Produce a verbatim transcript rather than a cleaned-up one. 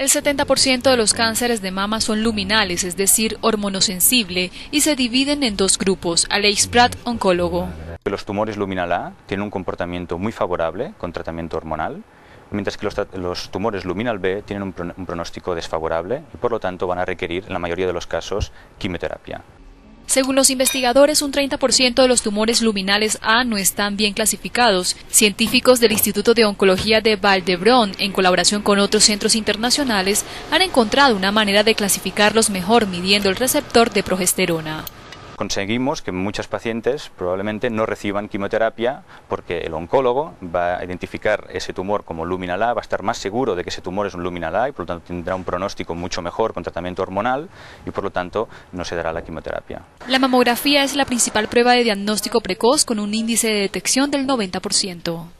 El setenta por ciento de los cánceres de mama son luminales, es decir, hormonosensible, y se dividen en dos grupos. Alex Pratt, oncólogo. Los tumores luminal A tienen un comportamiento muy favorable con tratamiento hormonal, mientras que los, los tumores luminal B tienen un, pro, un pronóstico desfavorable y por lo tanto van a requerir, en la mayoría de los casos, quimioterapia. Según los investigadores, un treinta por ciento de los tumores luminales A no están bien clasificados. Científicos del Instituto de Oncología de Valdebrón, en colaboración con otros centros internacionales, han encontrado una manera de clasificarlos mejor midiendo el receptor de progesterona. Conseguimos que muchas pacientes probablemente no reciban quimioterapia porque el oncólogo va a identificar ese tumor como luminal A, va a estar más seguro de que ese tumor es un luminal A y por lo tanto tendrá un pronóstico mucho mejor con tratamiento hormonal y por lo tanto no se dará la quimioterapia. La mamografía es la principal prueba de diagnóstico precoz con un índice de detección del noventa por ciento.